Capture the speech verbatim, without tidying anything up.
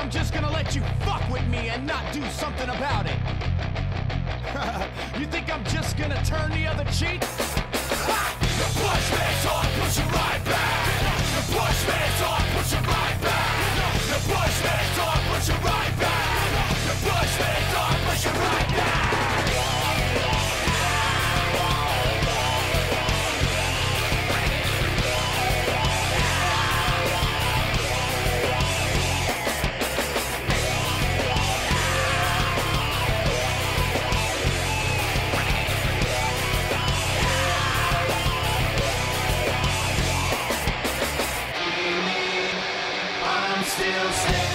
I'm just gonna let you fuck with me and not do something about it? You think I'm just gonna turn the other cheek? Ha! The Bushman's on, push you right back! The Bushman's on, push you right back! The Bushman's on, push you right back! The Bushman's on, push you right back! Still stay.